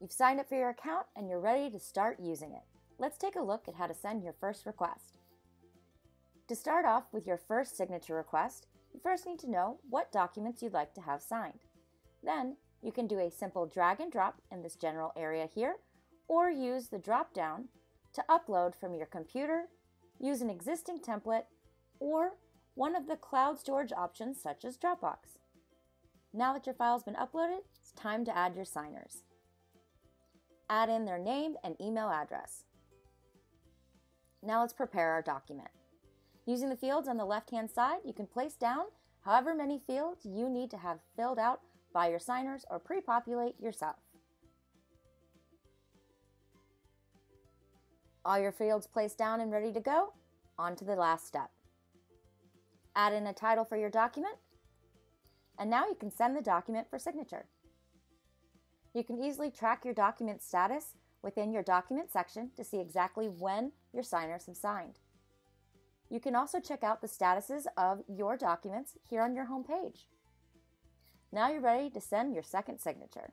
You've signed up for your account and you're ready to start using it. Let's take a look at how to send your first request. To start off with your first signature request, you first need to know what documents you'd like to have signed. Then, you can do a simple drag and drop in this general area here, or use the drop down to upload from your computer, use an existing template, or one of the cloud storage options such as Dropbox. Now that your file's been uploaded, it's time to add your signers. Add in their name and email address. Now let's prepare our document. Using the fields on the left-hand side, you can place down however many fields you need to have filled out by your signers or pre-populate yourself. All your fields placed down and ready to go, on to the last step. Add in a title for your document, and now you can send the document for signature. You can easily track your document status within your document section to see exactly when your signers have signed. You can also check out the statuses of your documents here on your home page. Now you're ready to send your second signature.